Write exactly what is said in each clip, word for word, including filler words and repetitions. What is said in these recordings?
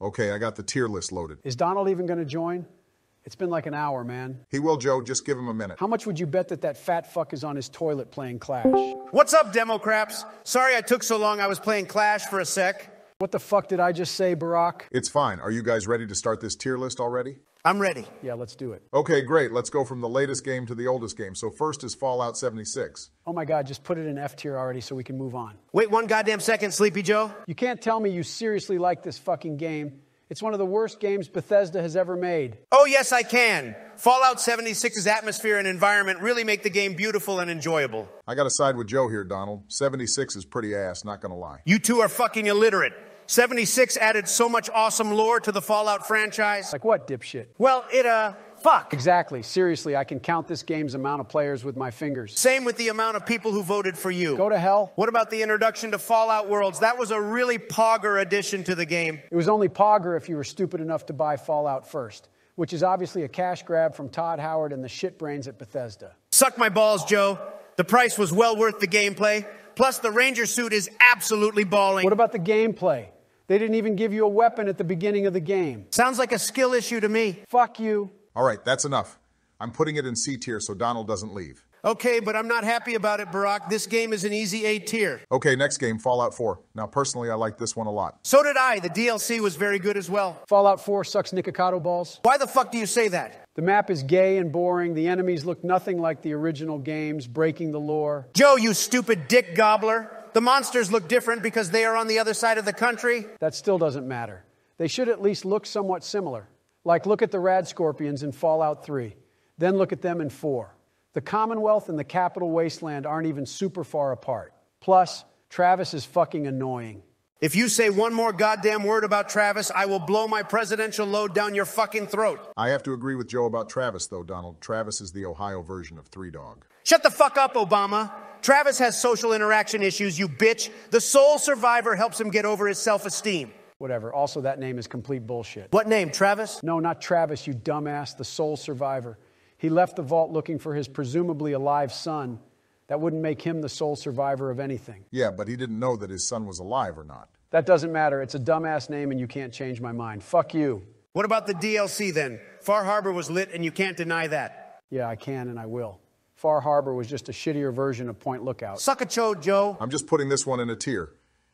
Okay, I got the tier list loaded. Is Donald even going to join? It's been like an hour, man. He will, Joe. Just give him a minute. How much would you bet that that fat fuck is on his toilet playing Clash? What's up, Democrats? Sorry I took so long. I was playing Clash for a sec. What the fuck did I just say, Barack? It's fine. Are you guys ready to start this tier list already? I'm ready. Yeah, let's do it. Okay, great. Let's go from the latest game to the oldest game. So first is Fallout seventy-six. Oh my God, just put it in F tier already so we can move on. Wait one goddamn second, Sleepy Joe. You can't tell me you seriously like this fucking game. It's one of the worst games Bethesda has ever made. Oh yes, I can. Fallout seventy-six's atmosphere and environment really make the game beautiful and enjoyable. I gotta side with Joe here, Donald. seventy-six is pretty ass, not gonna lie. You two are fucking illiterate. seventy-six added so much awesome lore to the Fallout franchise. Like what, dipshit? Well, it, uh, fuck. Exactly. Seriously, I can count this game's amount of players with my fingers. Same with the amount of people who voted for you. Go to hell. What about the introduction to Fallout Worlds? That was a really pogger addition to the game. It was only pogger if you were stupid enough to buy Fallout first, which is obviously a cash grab from Todd Howard and the shit brains at Bethesda. Suck my balls, Joe. The price was well worth the gameplay. Plus, the Ranger suit is absolutely balling. What about the gameplay? They didn't even give you a weapon at the beginning of the game. Sounds like a skill issue to me. Fuck you. All right, that's enough. I'm putting it in C tier so Donald doesn't leave. Okay, but I'm not happy about it, Barack. This game is an easy A tier. Okay, next game, Fallout four. Now, personally, I like this one a lot. So did I. The D L C was very good as well. Fallout four sucks nikocado balls. Why the fuck do you say that? The map is gay and boring. The enemies look nothing like the original games, breaking the lore. Joe, you stupid dick gobbler. The monsters look different because they are on the other side of the country. That still doesn't matter. They should at least look somewhat similar. Like look at the rad scorpions in Fallout three. Then look at them in four. The Commonwealth and the Capital Wasteland aren't even super far apart. Plus, Travis is fucking annoying. If you say one more goddamn word about Travis, I will blow my presidential load down your fucking throat. I have to agree with Joe about Travis, though, Donald. Travis is the Ohio version of Three Dog. Shut the fuck up, Obama. Travis has social interaction issues, you bitch. The sole survivor helps him get over his self-esteem. Whatever. Also, that name is complete bullshit. What name, Travis? No, not Travis, you dumbass. The sole survivor. He left the vault looking for his presumably alive son. That wouldn't make him the sole survivor of anything. Yeah, but he didn't know that his son was alive or not. That doesn't matter. It's a dumbass name and you can't change my mind. Fuck you. What about the D L C then? Far Harbor was lit and you can't deny that. Yeah, I can and I will. Far Harbor was just a shittier version of Point Lookout. Suck a chode, Joe. I'm just putting this one in a tier.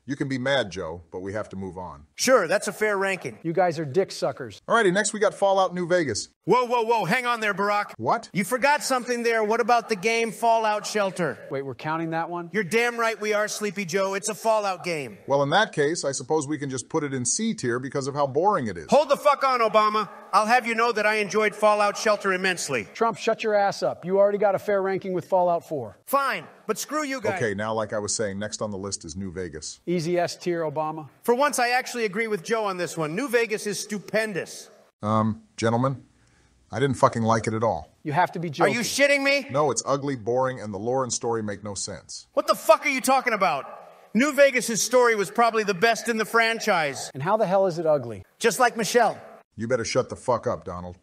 You can be mad, Joe, but we have to move on. Sure, that's a fair ranking. You guys are dick suckers. Alrighty, next we got Fallout New Vegas. Whoa, whoa, whoa, hang on there, Barack. What? You forgot something there. What about the game Fallout Shelter? Wait, we're counting that one? You're damn right we are, Sleepy Joe. It's a Fallout game. Well, in that case, I suppose we can just put it in C tier because of how boring it is. Hold the fuck on, Obama. I'll have you know that I enjoyed Fallout Shelter immensely. Trump, shut your ass up. You already got a fair ranking with Fallout four. Fine, but screw you guys. Okay, now like I was saying, next on the list is New Vegas. Easy S tier, Obama. For once, I actually agree with Joe on this one. New Vegas is stupendous. Um, gentlemen, I didn't fucking like it at all. You have to be joking. Are you shitting me? No, it's ugly, boring, and the lore and story make no sense. What the fuck are you talking about? New Vegas' story was probably the best in the franchise. And how the hell is it ugly? Just like Michelle. You better shut the fuck up, Donald.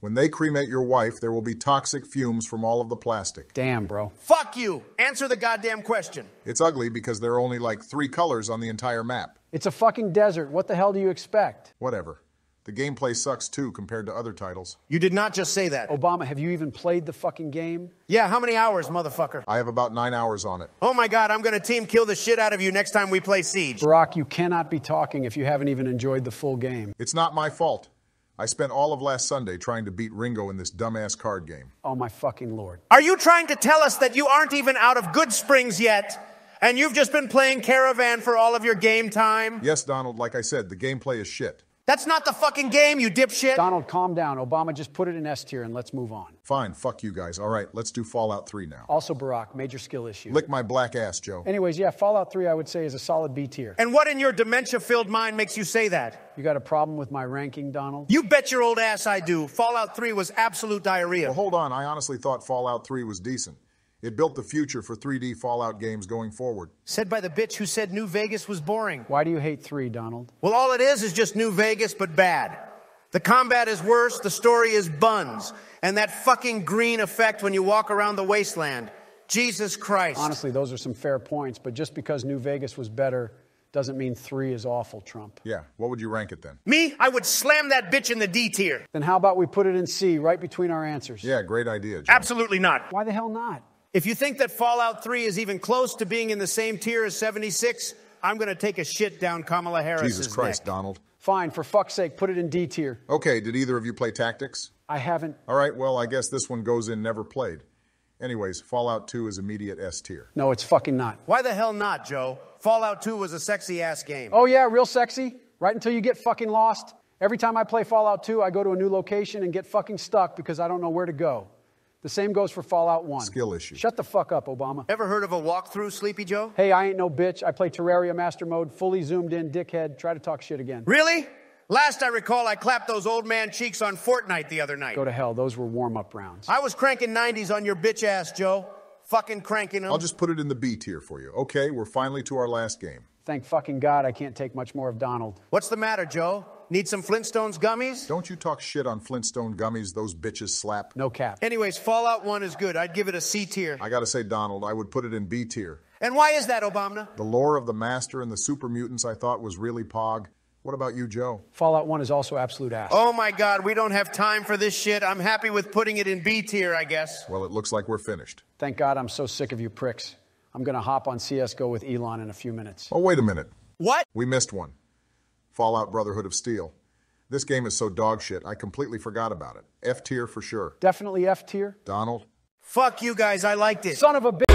When they cremate your wife, there will be toxic fumes from all of the plastic. Damn, bro. Fuck you! Answer the goddamn question. It's ugly because there are only like three colors on the entire map. It's a fucking desert. What the hell do you expect? Whatever. The gameplay sucks too compared to other titles. You did not just say that. Obama, have you even played the fucking game? Yeah, how many hours, motherfucker? I have about nine hours on it. Oh my God, I'm gonna team kill the shit out of you next time we play Siege. Barack, you cannot be talking if you haven't even enjoyed the full game. It's not my fault. I spent all of last Sunday trying to beat Ringo in this dumbass card game. Oh my fucking Lord. Are you trying to tell us that you aren't even out of Good Springs yet, and you've just been playing Caravan for all of your game time? Yes, Donald, like I said, the gameplay is shit. That's not the fucking game, you dipshit! Donald, calm down. Obama, just put it in S tier and let's move on. Fine, fuck you guys. All right, let's do Fallout three now. Also, Barack, major skill issue. Lick my black ass, Joe. Anyways, yeah, Fallout three, I would say, is a solid B tier. And what in your dementia-filled mind makes you say that? You got a problem with my ranking, Donald? You bet your old ass I do. Fallout three was absolute diarrhea. Well, hold on. I honestly thought Fallout three was decent. It built the future for three D Fallout games going forward. Said by the bitch who said New Vegas was boring. Why do you hate three, Donald? Well, all it is is just New Vegas, but bad. The combat is worse, the story is buns, and that fucking green effect when you walk around the wasteland. Jesus Christ. Honestly, those are some fair points, but just because New Vegas was better doesn't mean three is awful, Trump. Yeah. What would you rank it then? Me? I would slam that bitch in the D tier. Then how about we put it in C, right between our answers? Yeah, great idea, John. Absolutely not. Why the hell not? If you think that Fallout three is even close to being in the same tier as seventy-six, I'm going to take a shit down Kamala Harris's neck. Jesus Christ, Donald. Fine, for fuck's sake, put it in D tier. Okay, did either of you play Tactics? I haven't. All right, well, I guess this one goes in never played. Anyways, Fallout two is immediate S tier. No, it's fucking not. Why the hell not, Joe? Fallout two was a sexy-ass game. Oh, yeah, real sexy? Right until you get fucking lost. Every time I play Fallout two, I go to a new location and get fucking stuck because I don't know where to go. The same goes for Fallout one. Skill issue. Shut the fuck up, Obama. Ever heard of a walkthrough, Sleepy Joe? Hey, I ain't no bitch. I play Terraria Master Mode, fully zoomed in, dickhead. Try to talk shit again. Really? Last I recall, I clapped those old man cheeks on Fortnite the other night. Go to hell. Those were warm-up rounds. I was cranking nineties on your bitch ass, Joe. Fucking cranking them. I'll just put it in the B tier for you. Okay, we're finally to our last game. Thank fucking God I can't take much more of Donald. What's the matter, Joe? Need some Flintstones gummies? Don't you talk shit on Flintstone gummies, those bitches slap. No cap. Anyways, Fallout one is good. I'd give it a C tier. I gotta say, Donald, I would put it in B tier. And why is that, Obama? The lore of the Master and the super mutants I thought was really pog. What about you, Joe? Fallout one is also absolute ass. Oh my God, we don't have time for this shit. I'm happy with putting it in B tier, I guess. Well, it looks like we're finished. Thank God I'm so sick of you pricks. I'm gonna hop on C S G O with Elon in a few minutes. Oh, wait a minute. What? We missed one. Fallout Brotherhood of Steel. This game is so dog shit, I completely forgot about it. F tier for sure. Definitely F tier. Donald. Fuck you guys, I liked it. Son of a bitch.